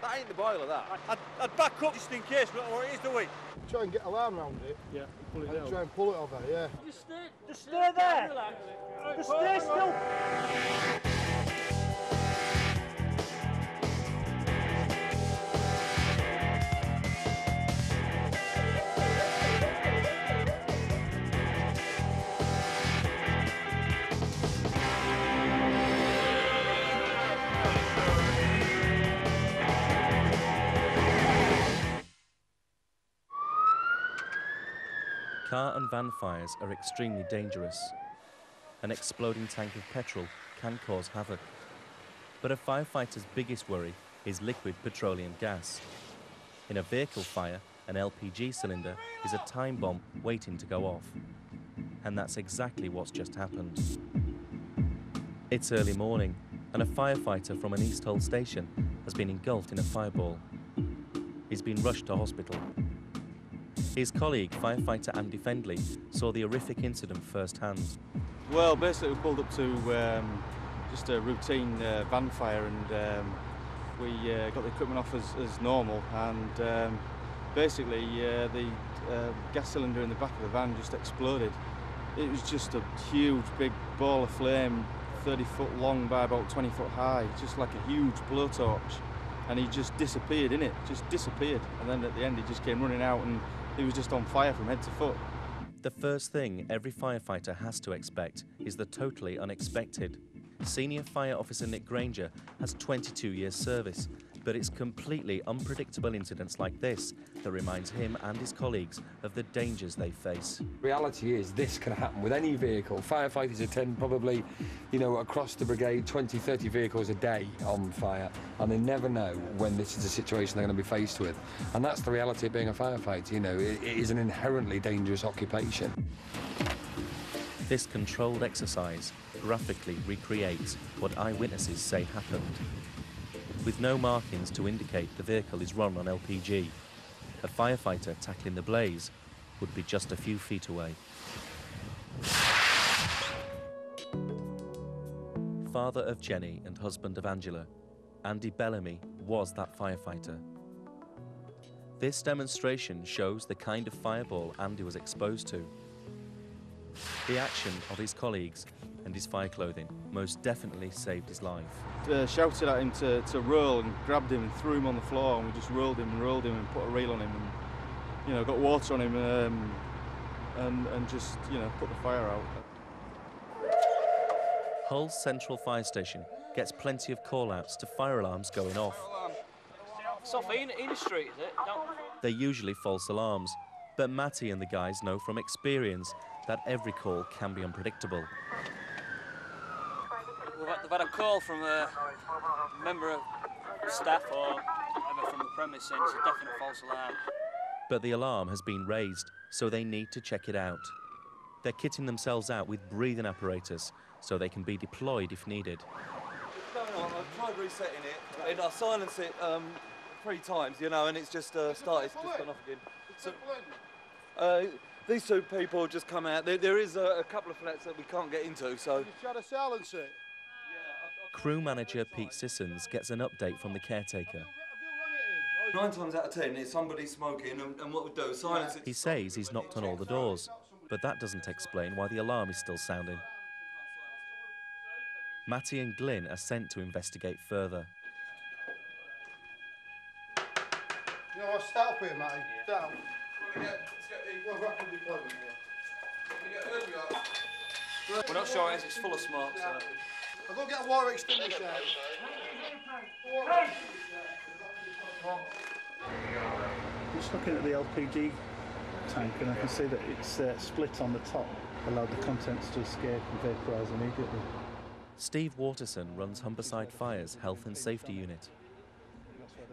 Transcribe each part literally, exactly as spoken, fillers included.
That ain't the boiler, that. I'd, I'd back up just in case, we don't know what it is, do we? Try and get a line round it. Yeah, pull it and out. Try and pull it off there, yeah. Just stay, just stay there. Relax. Just stay still. Car and van fires are extremely dangerous. An exploding tank of petrol can cause havoc. But a firefighter's biggest worry is liquid petroleum gas. In a vehicle fire, an L P G cylinder is a time bomb waiting to go off. And that's exactly what's just happened. It's early morning, and a firefighter from an East Hull station has been engulfed in a fireball. He's been rushed to hospital. His colleague, firefighter Andy Fendley, saw the horrific incident firsthand. Well, basically, we pulled up to um, just a routine uh, van fire, and um, we uh, got the equipment off as, as normal. And um, basically, uh, the uh, gas cylinder in the back of the van just exploded. It was just a huge, big ball of flame, thirty foot long by about twenty foot high, just like a huge blowtorch. And he just disappeared in it, just disappeared. And then at the end, he just came running out and he was just on fire from head to foot. The first thing every firefighter has to expect is the totally unexpected. Senior Fire Officer Nick Granger has twenty-two years service, but it's completely unpredictable incidents like this that reminds him and his colleagues of the dangers they face. Reality is this can happen with any vehicle. Firefighters attend probably, you know, across the brigade, twenty, thirty vehicles a day on fire, and they never know when this is the situation they're going to be faced with. And that's the reality of being a firefighter, you know, it, it is an inherently dangerous occupation. This controlled exercise graphically recreates what eyewitnesses say happened. With no markings to indicate the vehicle is run on L P G, a firefighter tackling the blaze would be just a few feet away. Father of Jenny and husband of Angela, Andy Bellamy was that firefighter. This demonstration shows the kind of fireball Andy was exposed to. The action of his colleagues and his fire clothing most definitely saved his life. Uh, shouted at him to, to roll and grabbed him and threw him on the floor, and we just rolled him and rolled him and put a reel on him, and you know, got water on him, um, and, and just, you know, put the fire out. Hull Central Fire Station gets plenty of call-outs to fire alarms going off. It's off in, in the street, is it? Don't... They're usually false alarms, but Matty and the guys know from experience that every call can be unpredictable. They've had a call from a member of staff or whatever from the premise saying it's a definite false alarm. But the alarm has been raised, so they need to check it out. They're kitting themselves out with breathing apparatus, so they can be deployed if needed. I've tried resetting it, and I silenced it um, three times, you know, and it's just uh, started, it's just gone off again. So, uh, these two people just come out. There, there is a, a couple of flats that we can't get into, so... You try to silence it. Crew manager Pete Sissons gets an update from the caretaker. Nine times out of ten, it's somebody smoking, and, and what we do is silence it. He says he's knocked on all the doors, but that doesn't explain why the alarm is still sounding. Matty and Glyn are sent to investigate further. You know, I'll start up here, Matty. Down. We're going to get rapid deployment here. We're going to get early up. We're not sure it is, it's full of smoke, so... I'll go get a water extinguisher. Just looking at the L P G tank, and I can see that it's uh, split on the top, allowed the contents to escape and vaporise immediately. Steve Watterson runs Humberside Fire's Health and Safety Unit.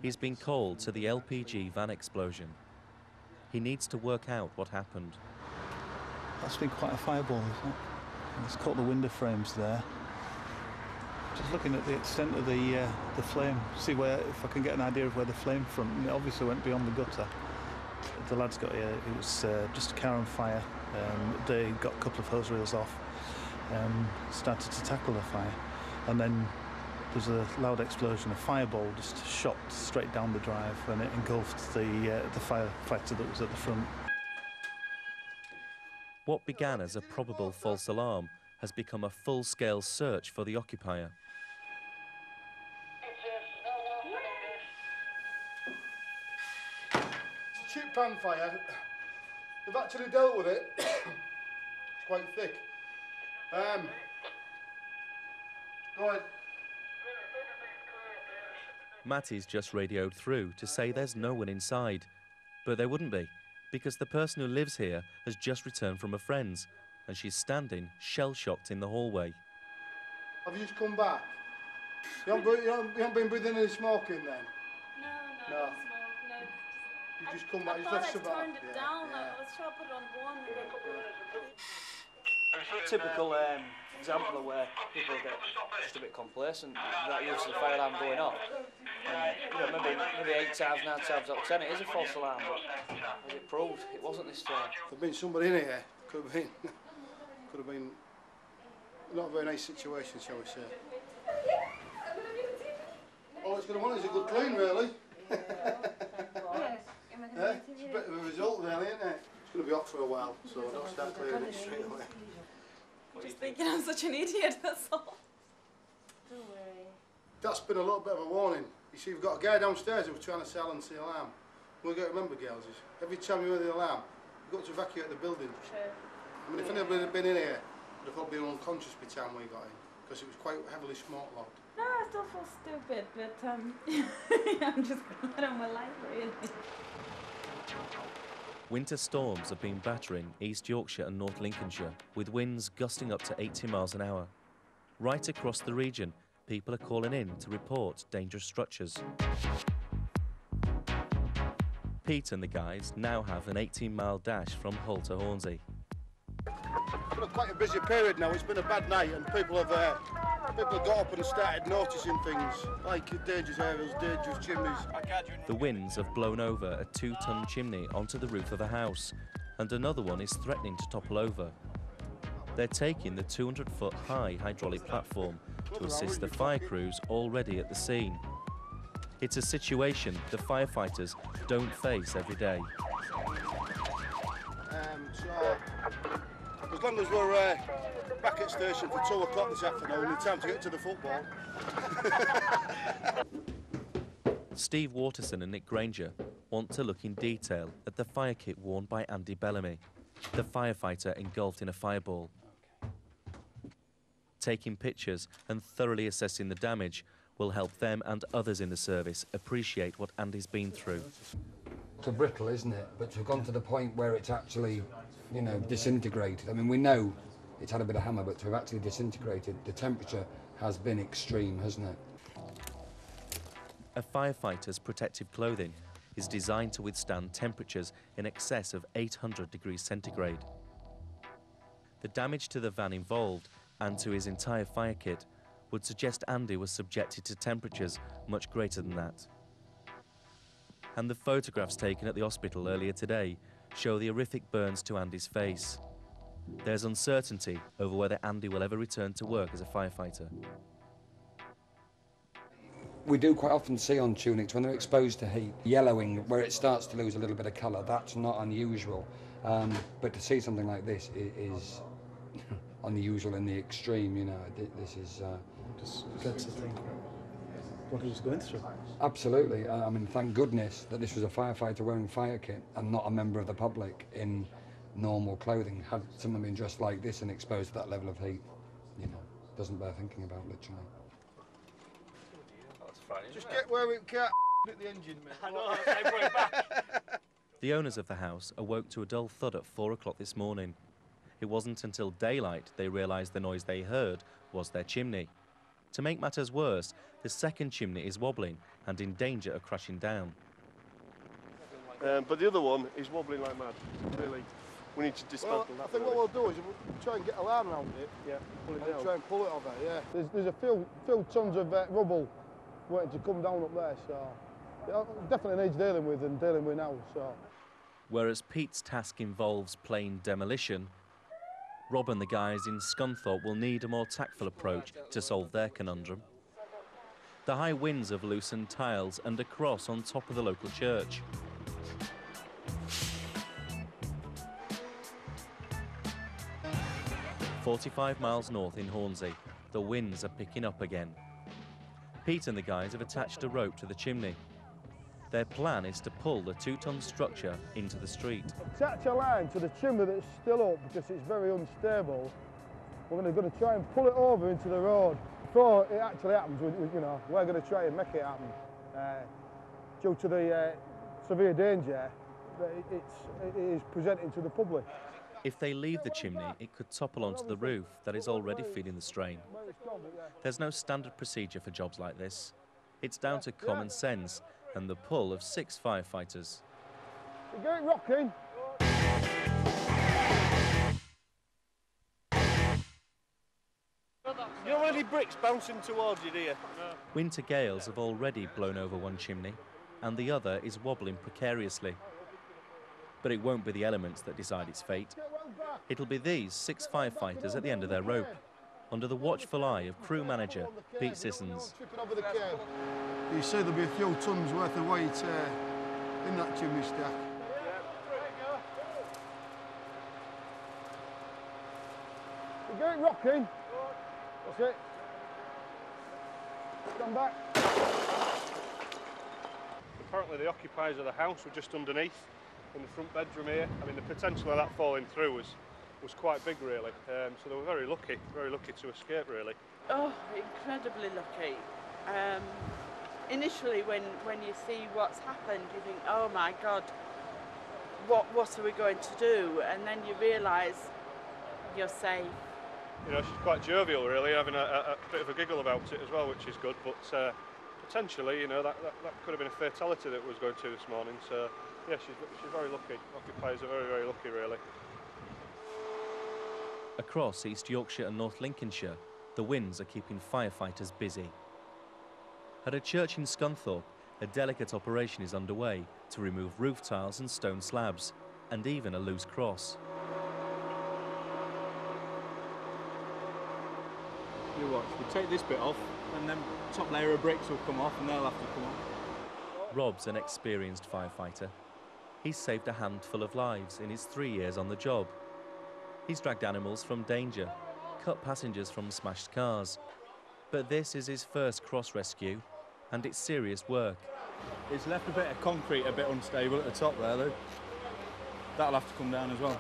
He's been called to the L P G van explosion. He needs to work out what happened. That's been quite a fireball, isn't it? It's caught the window frames there. Just looking at the extent of the uh, the flame, see where, if I can get an idea of where the flame from. It obviously went beyond the gutter. The lads got here, it was uh, just a car on fire. Um, they got a couple of hose reels off, um, started to tackle the fire, and then was a loud explosion. A fireball just shot straight down the drive and it engulfed the, uh, the firefighter that was at the front. What began as a probable false alarm has become a full-scale search for the occupier. It's a cheap pan fire. They've actually dealt with it. It's quite thick. Um, go ahead. Matty's just radioed through to say there's no one inside. But there wouldn't be, because the person who lives here has just returned from a friend's, and she's standing shell-shocked in the hallway. Have you just come back? You haven't, you haven't, you haven't been breathing any smoke in then? No, no, no. Not smoke, no. You just come I, back, I you just left I about. I turned it yeah, down, yeah. I was trying to put on one. Yeah. Typical um, example of where people get just a bit complacent, that use of the fire alarm going off. And, you know, maybe, maybe eight times, nine times out of ten, it is a false alarm, but as it proved, it wasn't this time. There's been somebody in here, could have been. Could have been not a very nice situation, shall we say. All it's going to want is a good clean, really. Yeah, it's a bit of a result, really, isn't it? It's going to be hot for a while, so don't start clearing it straight away. I'm just thinking I'm such an idiot, that's all. Don't worry. That's been a little bit of a warning. You see, we've got a guy downstairs who was trying to silence the alarm. We've got to remember, girls, is every time you hear the alarm, you've got to evacuate the building. True. I mean, if anybody had been in here, they'd have all been unconscious by the time we got in, because it was quite heavily smoke-locked. No, I still feel stupid, but um, I'm just glad I'm alive, really. Winter storms have been battering East Yorkshire and North Lincolnshire, with winds gusting up to eighty miles an hour. Right across the region, people are calling in to report dangerous structures. Pete and the guys now have an eighteen mile dash from Hull to Hornsey. It's been quite a busy period now. It's been a bad night, and people have uh, people have got up and started noticing things like dangerous areas, dangerous chimneys. The winds have blown over a two-ton chimney onto the roof of a house, and another one is threatening to topple over. They're taking the two hundred foot high hydraulic platform to assist the fire crews already at the scene. It's a situation the firefighters don't face every day. Um, so... As long as we're uh, back at station for two o'clock this afternoon, it's time to get to the football. Steve Watterson and Nick Granger want to look in detail at the fire kit worn by Andy Bellamy, the firefighter engulfed in a fireball. Okay. Taking pictures and thoroughly assessing the damage will help them and others in the service appreciate what Andy's been through. It's brittle, isn't it? But to have gone to the point where it's actually, you know, disintegrated. I mean, we know it's had a bit of hammer, but to have actually disintegrated, the temperature has been extreme, hasn't it? A firefighter's protective clothing is designed to withstand temperatures in excess of eight hundred degrees centigrade. The damage to the van involved and to his entire fire kit would suggest Andy was subjected to temperatures much greater than that. And the photographs taken at the hospital earlier today show the horrific burns to Andy's face. There's uncertainty over whether Andy will ever return to work as a firefighter. We do quite often see on tunics, when they're exposed to heat, yellowing, where it starts to lose a little bit of colour. That's not unusual. Um, but to see something like this is unusual in the extreme, you know. This is... Uh, that's the thing. What he was going through. Absolutely. I mean, thank goodness that this was a firefighter wearing fire kit and not a member of the public in normal clothing. Had someone been dressed like this and exposed to that level of heat, you know, doesn't bear thinking about, literally. That's frightening. Just get where we can't at the engine, man. I know, I'm going back. The owners of the house awoke to a dull thud at four o'clock this morning. It wasn't until daylight they realised the noise they heard was their chimney. To make matters worse, the second chimney is wobbling and in danger of crashing down. Um, but the other one is wobbling like mad, really. We need to dismantle well, that. I think really. What we'll do is we'll try and get a line around it, yeah, pull it and down. Try and pull it over, yeah. There's, there's a few, few tons of uh, rubble waiting to come down up there, so... Yeah, definitely needs dealing with and dealing with now, so... Whereas Pete's task involves plain demolition, Rob and the guys in Scunthorpe will need a more tactful approach to solve their conundrum. the high winds have loosened tiles and a cross on top of the local church. forty-five miles north in Hornsey, the winds are picking up again. Pete and the guys have attached a rope to the chimney. Their plan is to pull the two-ton structure into the street. Attach a line to the chimney that's still up because it's very unstable. We're going to, going to try and pull it over into the road. Before it actually happens, we, you know, we're going to try and make it happen. Uh, due to the uh, severe danger that it's, it is presenting to the public. If they leave the chimney, it could topple onto the roof that is already feeling the strain. There's no standard procedure for jobs like this. It's down to common sense and the pull of six firefighters. We're getting rocking. You don't want any bricks bouncing towards you, do you? No. Winter gales have already blown over one chimney and the other is wobbling precariously. But it won't be the elements that decide its fate. It'll be these six firefighters at the end of their rope, under the watchful eye of crew manager Pete Sissons. You say there'll be a few tons worth of weight uh, in that chimney stack. We're getting rocking. That's it. Come back. Apparently the occupiers of the house were just underneath, in the front bedroom here. I mean, the potential of that falling through was was quite big, really. Um, so they were very lucky, very lucky to escape, really. Oh, incredibly lucky. Um, initially, when when you see what's happened, you think, oh my God, what what are we going to do? And then you realise you're safe. You know, she's quite jovial, really, having a, a, a bit of a giggle about it as well, which is good. But uh, potentially, you know, that, that that could have been a fatality that was going to this morning. So. Yeah, she's, she's very lucky. Occupiers are very, very lucky, really. Across East Yorkshire and North Lincolnshire, the winds are keeping firefighters busy. At a church in Scunthorpe, a delicate operation is underway to remove roof tiles and stone slabs, and even a loose cross. You watch, we'll take this bit off, and then top layer of bricks will come off, and they'll have to come off. Rob's an experienced firefighter. He's saved a handful of lives in his three years on the job. He's dragged animals from danger, cut passengers from smashed cars. But this is his first cross rescue, and it's serious work. It's left a bit of concrete a bit unstable at the top there, Lou. That'll have to come down as well.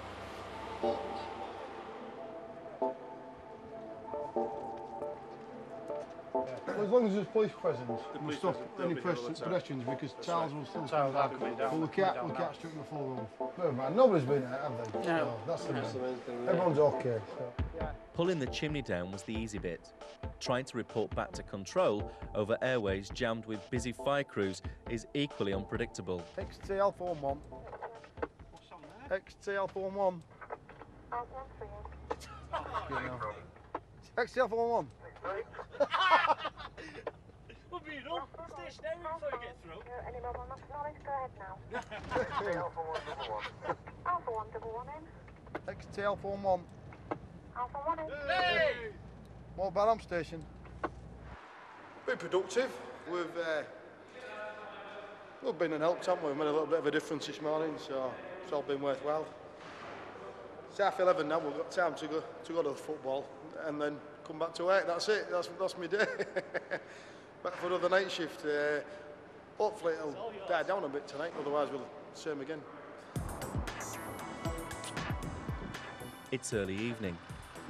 As long as there's police presence, the we'll stop any pedestrians because tiles will still come down. But we can't, we can't strip the full roof. No man, nobody's been there, have they? No. no that's the main thing. Everyone's okay. So. Pulling the chimney down was the easy bit. Trying to report back to control over airways jammed with busy fire crews is equally unpredictable. X T L four one. What's on there? X T L four one. X T L four one. We'll be in all stationary before you get through. Any mobile knowledge, go ahead now. Alpha one double one. Alpha one double one in. X T L four one. Alpha one in. Hey! Mobile alarm station. Been productive. We've, uh, we've been and helped, haven't we? We've made a little bit of a difference this morning, so it's all been worthwhile. It's half eleven now, we've got time to go to, go to the football and then come back to work. That's it, that's, that's my day. Back for another night shift. Uh, hopefully it'll die down a bit tonight, otherwise we'll see him again. It's early evening,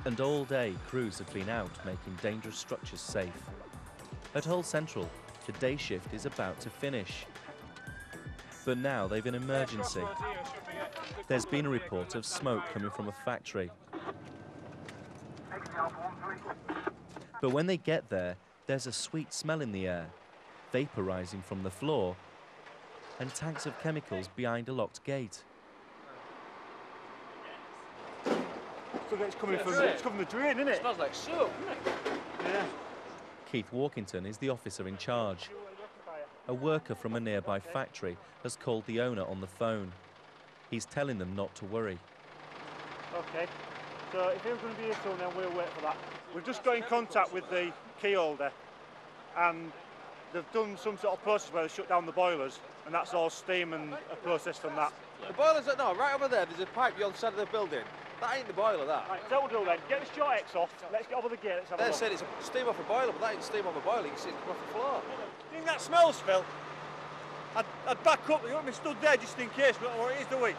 and all day crews have been out making dangerous structures safe. At Hull Central, the day shift is about to finish. But now they've an emergency. There's been a report of smoke coming from a factory. But when they get there, there's a sweet smell in the air, vapour rising from the floor, and tanks of chemicals behind a locked gate. It's coming from it's coming the drain, isn't it? It smells like soap, doesn't it? Yeah. Keith Walkington is the officer in charge. A worker from a nearby factory has called the owner on the phone. He's telling them not to worry. Okay. So if you're going to be here till now, we'll wait for that. We've just got in contact with the key holder and they've done some sort of process where they shut down the boilers, and that's all steam and a process from that. The boilers are, no, right over there, there's a pipe on the side of the building. That ain't the boiler, that. Right, so we'll do then. Get the short X off, let's get over the gear, let's have a look. They said it's steam off a boiler, but that ain't steam off a boiler, you can see it come off the floor. Do you think that smells, Phil? I'd, I'd back up, you wouldn't be stood there just in case, but what it is, do we? It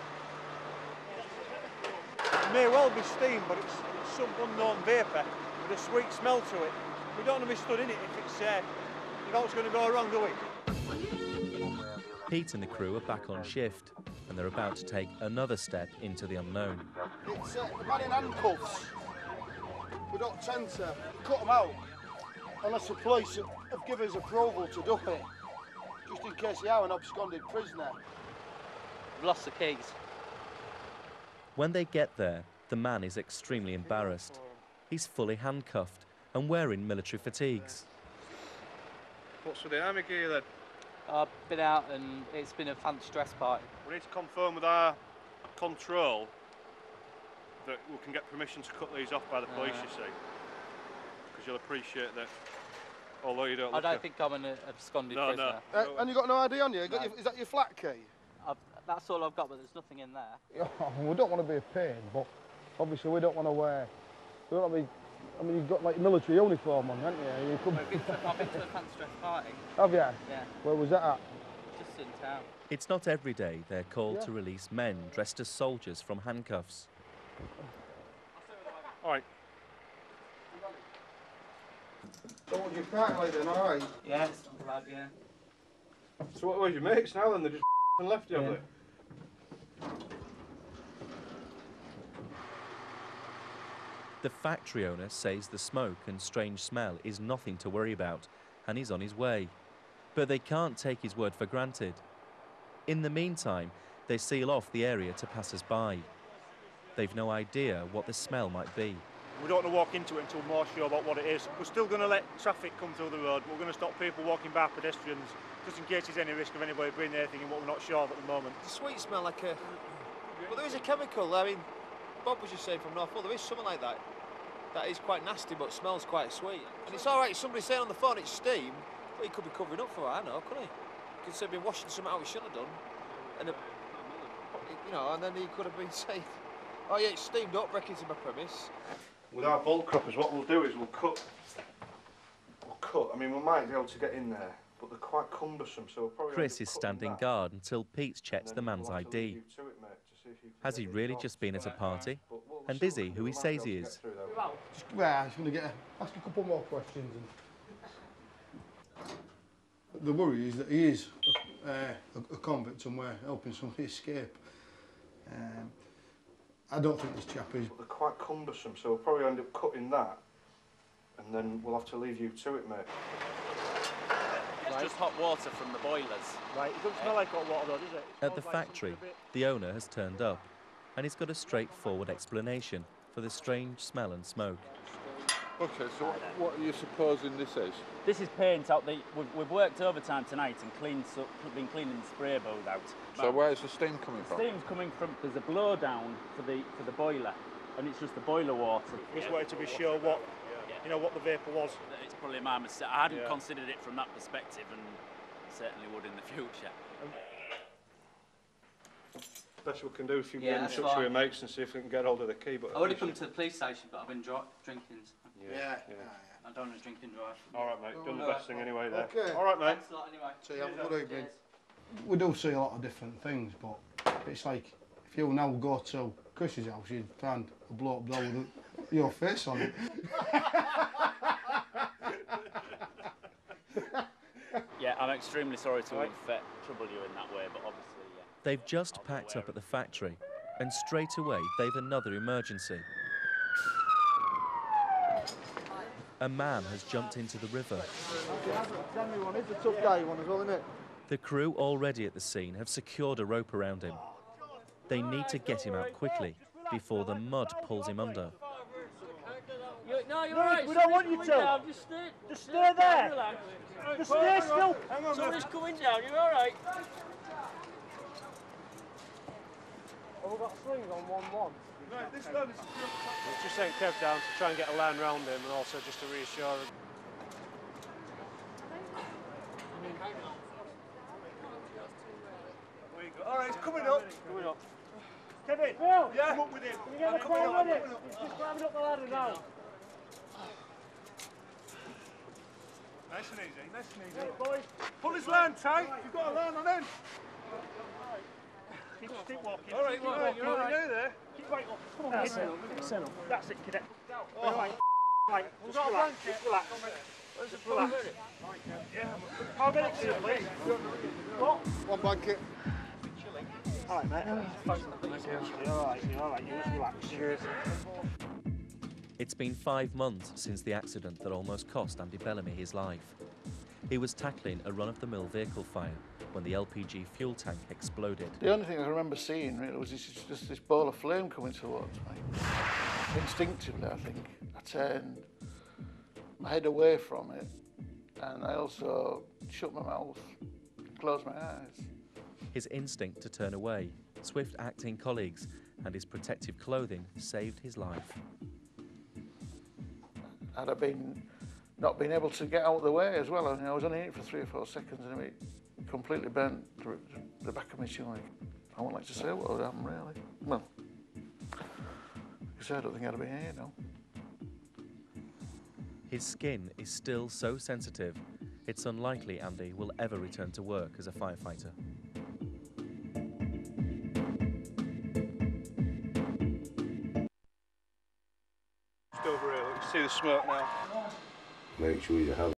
may well be steam, but it's, it's some unknown vapour with a sweet smell to it. We don't want to be stood in it if it's, uh, if all's going to go wrong, do we? Pete and the crew are back on shift, and they're about to take another step into the unknown. It's uh, the man in handcuffs. We don't tend to cut them out unless the police have given us approval to do it, just in case they are an absconded prisoner. We've lost the keys. When they get there, the man is extremely embarrassed. He's fully handcuffed and wearing military fatigues. What's with the army gear then? I've been out and it's been a fancy dress party. We need to confirm with our control that we can get permission to cut these off by the police, uh, you see. Because you'll appreciate that, although you don't I don't think I'm an absconded no, prisoner. No. Uh, and you've got no I D on you? you got no. your, is that your flat key? I've, that's all I've got, but there's nothing in there. We don't want to be a pain, but obviously we don't want to wear... We don't want to be... I mean, you've got like military uniform on, haven't you? you come... I've been to a fancy dress party. Have you? Yeah. Where was that at? Just in town. It's not every day they're called yeah. to release men dressed as soldiers from handcuffs. All right. So what, you can't like then, all right? Yeah, it's not allowed, yeah. So what were your mates now then? They just f***ing left you, yeah. haven't they? The factory owner says the smoke and strange smell is nothing to worry about, and he's on his way. But they can't take his word for granted. In the meantime, they seal off the area to passers-by. They've no idea what the smell might be. We don't want to walk into it until we're more sure about what it is. We're still going to let traffic come through the road. We're going to stop people walking by, pedestrians, just in case there's any risk of anybody bringing anything in what we're not sure of at the moment. The sweet smell like a... Well, there is a chemical, I mean, Bob was just saying from North Pole, there is something like that. That is quite nasty, but smells quite sweet. And it's all right, somebody saying on the phone it's steam, but he could be covering up for it, I know, couldn't he? He could have been washing something out he shouldn't have done. And, a, you know, and then he could have been saying, oh yeah, it's steam, don't break into my premise. With our bolt croppers, what we'll do is we'll cut, we'll cut, I mean, we might be able to get in there, but they're quite cumbersome, so we'll probably... Chris is standing guard until Pete checks the man's I D. Has he really just been at a party? And is he who he says he is? Just, well, I'm just going to get a, ask a couple more questions. And the worry is that he is a, uh, a, a convict somewhere, helping somebody escape. Um, I don't think this chap is. But they're quite cumbersome, so we'll probably end up cutting that, and then we'll have to leave you to it, mate. It's right. just hot water from the boilers. Right, it doesn't smell like hot water, though, does it? At the factory, the owner has turned up, and he's got a straightforward explanation for the strange smell and smoke. OK, so what, what are you supposing this is? This is paint out. The, we've, we've worked overtime tonight and cleaned, so, been cleaning the spray booth out. So where's the steam coming from? The steam's coming from... There's a blowdown for the, for the boiler, and it's just the boiler water. We just wanted to be sure what, you know, what the vapour was. It's probably my mistake. I hadn't yeah. considered it from that perspective, and certainly would in the future. Um, Best we can do if you yeah, get in touch with your mates and see if we can get hold of the key. But I would have come to the police station, but I've been drinking. Yeah, yeah. yeah. I don't want to drink and drive. All right, mate. Don't Done the best right. thing anyway there. Okay. All right, mate. Thanks a lot anyway. See you. Have a good evening. We do see a lot of different things, but it's like if you now go to Chris's house, you'd find a bloke blow with your face on it. Yeah, I'm extremely sorry to have uh, trouble you in that way, but obviously. They've just packed up at the factory, and straight away they've another emergency. A man has jumped into the river. The crew already at the scene have secured a rope around him. They need to get him out quickly before the mud pulls him under. No, you're right. We don't want you to. Just stay, just stay there. Just stay still. Somebody's coming down. You're all right. We've got slings on one one. Right, this one is just sent Kev down to try and get a line round him, and also just to reassure him. on, it's coming up. It's coming up. Kevin, Phil, yeah. Come up with it. Can you get the climb on it? He's just climbing up the ladder now. Nice and easy, nice and easy. Right, boys. Pull his line tight, you've got a line on him. Keep, keep walking. All right, keep right, walking. You're all right. You're there. Keep right up. Come on, that's kid. It. Up. That's it, cadet. Oh. Right. Right. We've got a blanket. Just relax. Where's the blanket? Yeah. I'll get it to you, please. What? One blanket. All right, mate. You're all right, you're all right. You just relax. Cheers. It's been five months since the accident that almost cost Andy Bellamy his life. He was tackling a run-of-the-mill vehicle fire when the L P G fuel tank exploded. The only thing I remember seeing really was this, just this ball of flame coming towards me. Instinctively, I think, I turned my head away from it, and I also shut my mouth, closed my eyes. His instinct to turn away, swift acting colleagues, and his protective clothing saved his life. Had I been not been able to get out of the way as well, I, mean, I was only in it for three or four seconds, and it completely burnt through the back of my chin. I wouldn't like to say what would happen, really. Well, because I don't think I'd be here now. His skin is still so sensitive, it's unlikely Andy will ever return to work as a firefighter. Still real, you can see the smoke now. Make sure you have